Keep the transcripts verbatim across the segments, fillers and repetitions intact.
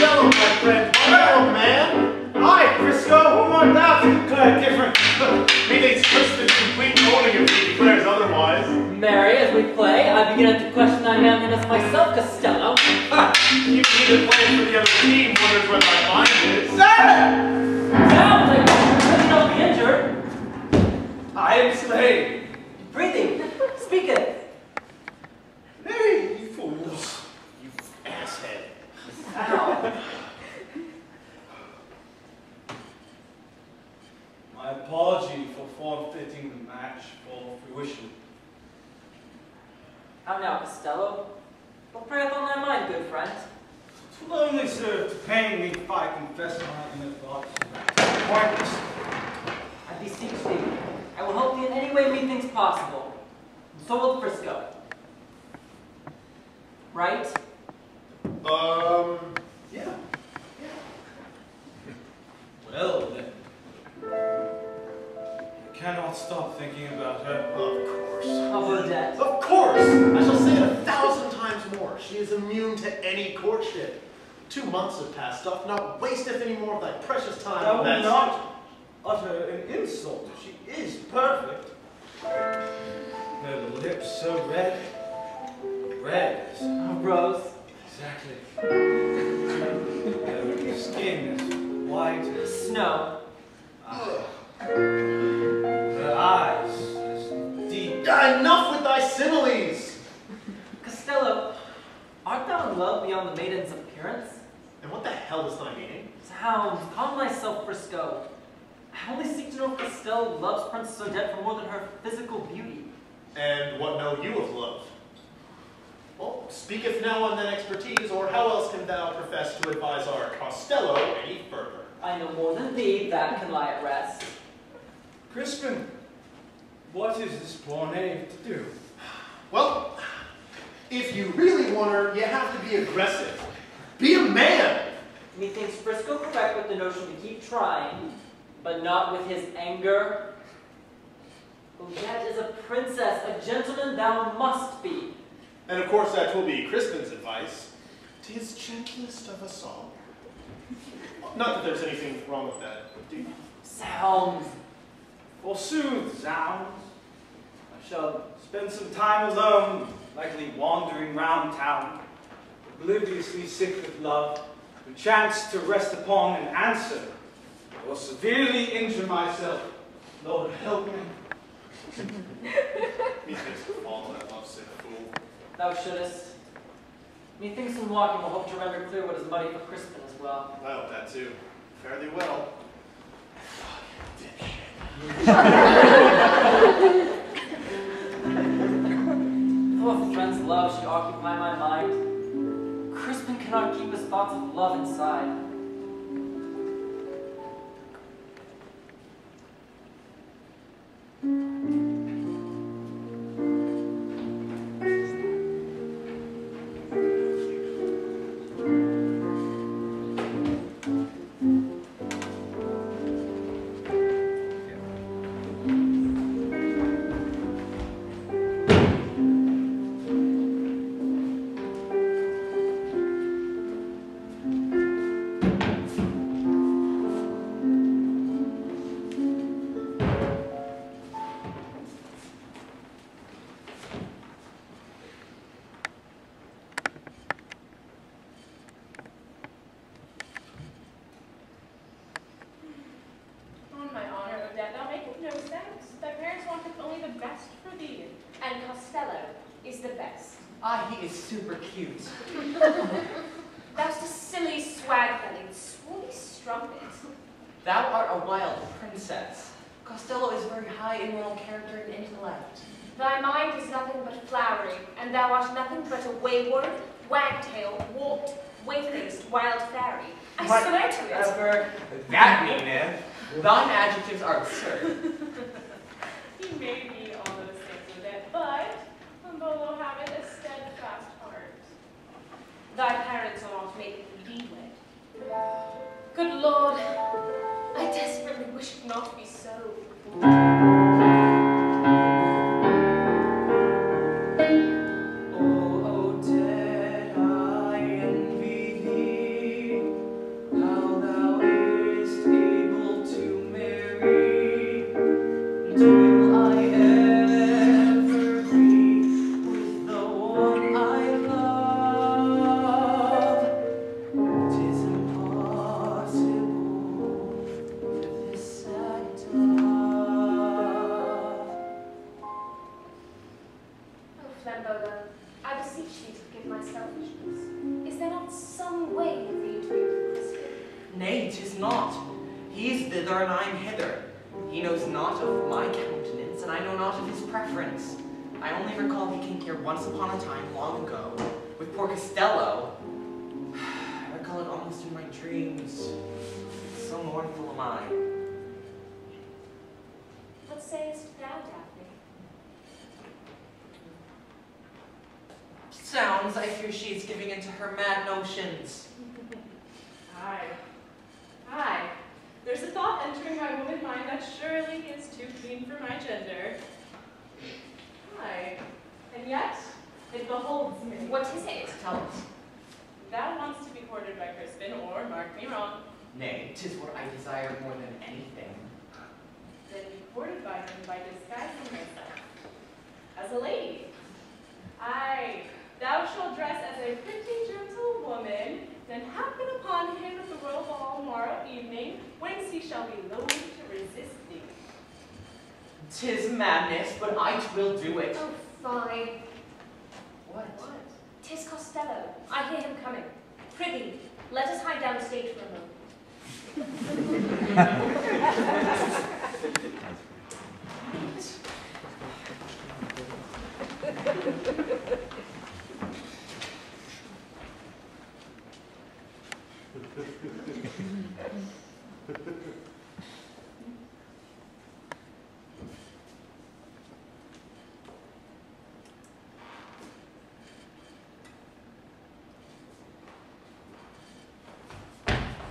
yellow, my friend. Hello, man. Hi, Frisco. Who art thou to declare different? Meaning Christian complete owning if he declares otherwise. Mary, as we play, I begin to question thy manliness myself, Costello. Ha! You need to play for the other team, wonders where my mind is. Down, like you not be injured. I am slain. Breathing. Speaketh. Hey, you fools. You asshead. Ow. My apology for forfeiting the match for fruition. How now, Costello? What preyeth on thy mind, good friend? 'Twill only serve to pain me if I confess my inner thoughts. Pointless. I beseech thee, I will help thee in any way methinks possible. And so will Frisco. Right? Um, yeah. Yeah. Well, then. I cannot stop thinking about her. Of course. Of her death. Of course! I shall say it a thousand times more. She is immune to any courtship. Two months have passed off. Not wasteth any more of thy precious time. Thou wilt not utter an insult. She is perfect. Her lips so red. Red is a rose. Exactly. Her skin is white as snow. Ah. Her eyes is deep. Enough with thy similes! Costello, art thou in love beyond the maiden's appearance? And what the hell is thy meaning? Zounds, calm thyself, Frisco. I only seek to know if Costello loves Princess Odette for more than her physical beauty. And what know you of love? Well, speaketh now on thine expertise, or how else can thou profess to advise our Costello any further? I know more than thee, that can lie at rest. Crispin, what is this poor knave to do? Well, if you really want her, you have to be aggressive. Be a man! Methinks Frisco correct with the notion to keep trying, but not with his anger. Odette is a princess, a gentleman thou must be. And of course that will be Crispin's advice. 'Tis gentlest of us all. Not that there's anything wrong with that, do you? Zounds. Forsooth, zounds. I shall spend some time alone, likely wandering round town, obliviously sick with love, who chance to rest upon an answer, or severely injure myself. Lord help me. He's just a fall that lovesick fool. Thou shouldest. Methinks in walking will hope to render clear what is muddy for Crispin as well. I hope that too. Fare thee well. Though a friend's love should occupy my mind, Crispin cannot keep his thoughts of love inside. Oh, Odette, I envy thee. Flambola, I beseech thee to forgive my selfishness. Is there not some way for thee to improve this thing? Nay, 'tis not. He is thither and I am hither. He knows not of my countenance, and I know not of his preference. I only recall he came here once upon a time, long ago, with poor Costello. I recall it almost in my dreams. So mournful am I. What sayest thou, Daphne? Sounds, I fear she is giving into her mad notions. Aye. Aye. There's a thought entering my woman mind that surely is too clean for my gender. Aye. And yet, it beholds me. What is it? Tell us. Thou wants to be courted by Crispin, or mark me wrong. Nay, 'tis what I desire more than anything. Then be courted by him by disguising myself as a lady. Aye, thou shalt dress as a pretty gentlewoman, then happen upon him at the Royal Ball tomorrow evening, whence he shall be loath to resist thee. 'Tis madness, but I will do it. Oh, fine. What? What? 'Tis Costello. I hear him coming. Prithee, let us hide down the stage for a moment.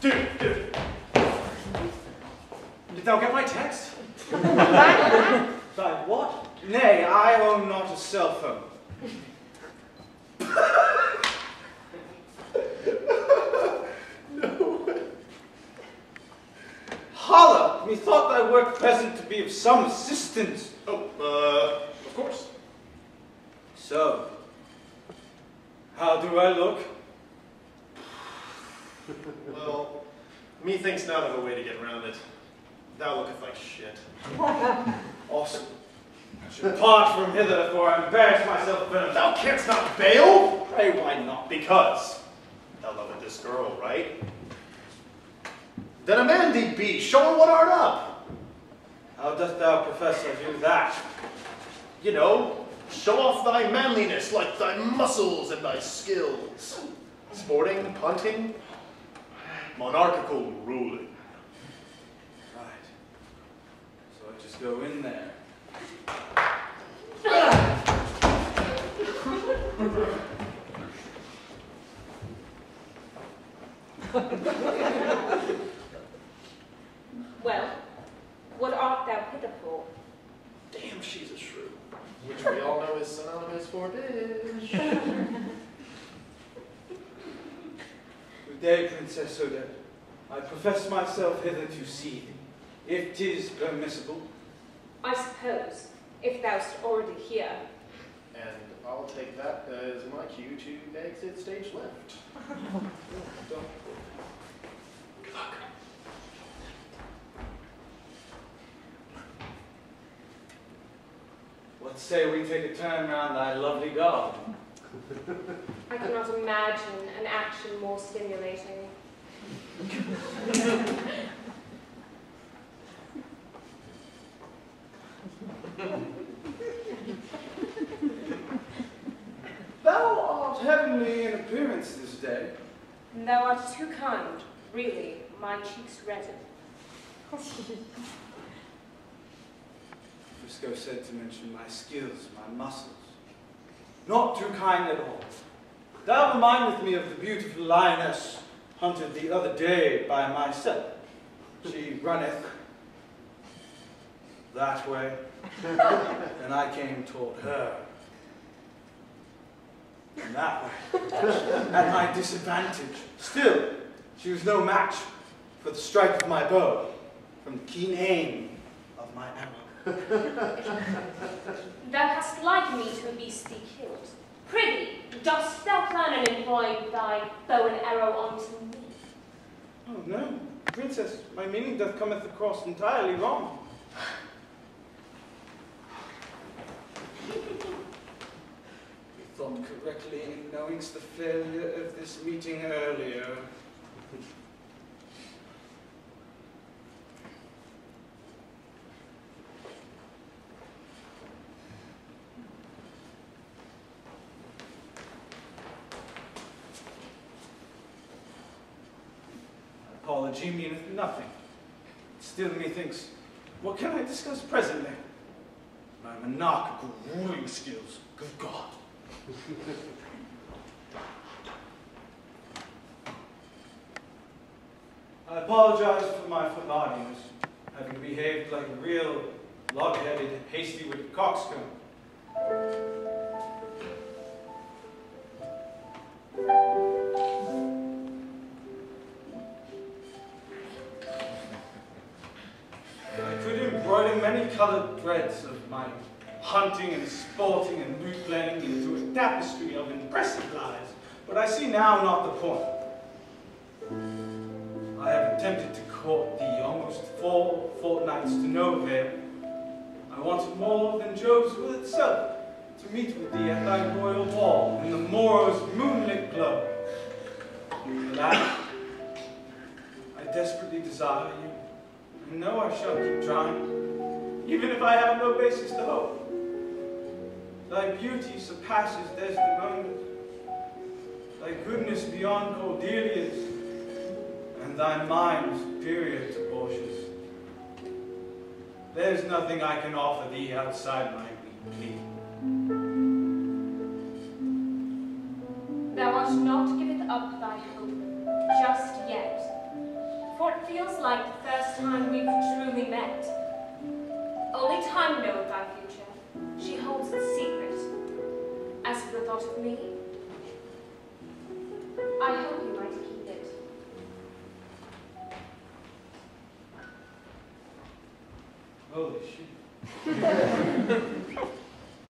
Dude, dude. Did thou get my text? Thy what? Nay, I own not a cell phone. Holla! Methought thy work present to be of some assistance. Oh, uh, of course. So, how do I look? Well, methinks not of a way to get round it. Thou looketh like shit. Awesome. I should depart from hither, for I embarrass myself venom. Thou canst not bail? Pray, why not? Because thou lovest this girl, right? Then a man thee be, show her what art up. How dost thou profess to do that? You know, show off thy manliness, like thy muscles and thy skills. Sporting, punting, monarchical ruling. Right. So I just go in there. Well, what art thou hither for? Damn, she's a shrew. Which we all know is synonymous for bitch. Good day, Princess Odette. I profess myself hither to see thee, if 'tis permissible. I suppose, if thou'st already here. And I'll take that as my cue to exit stage left. Good luck. What say we take a turn round thy lovely garden? I cannot imagine an action more stimulating. Thou art heavenly in appearance this day. And thou art too kind, really, my cheeks redden. Frisco said to mention my skills, my muscles. Not too kind at all. Thou remindeth me of the beautiful lioness hunted the other day by myself. She runneth that way, and I came toward her. And that way, at my disadvantage. Still, she was no match for the strike of my bow, from the keen aim of my arrow. Thou hast like me to a beast thee killed. Prithee, dost thou plan and employ thy bow and arrow unto me? Oh no, Princess, my meaning doth cometh across entirely wrong. job correctly in acknowledging the failure of this meeting earlier. Apology meaneth nothing. Still methinks, what can I discuss presently? My monarchical ruling skills, good God. I apologize for my foolhardiness, having behaved like a real log-headed, hasty-witted coxcomb. Colored threads of my hunting and sporting and loot planning into a tapestry of impressive lies, but I see now not the point. I have attempted to court thee almost four fortnights to no avail. I wanted more than Jove's will itself to meet with thee at thy royal wall in the morrow's moonlit glow. Alas, I desperately desire you, and know I shall keep trying, even if I have no basis to hope. Thy beauty surpasses Desdemona's, thy goodness beyond Cordelia's, and thy mind superior to Portia's. There is nothing I can offer thee outside my plea. Thou art not given up thy hope just yet, for it feels like the first time we've truly met. Only time knoweth thy future, she holds it secret. As for the thought of me, I hope you might keep it. Holy shit.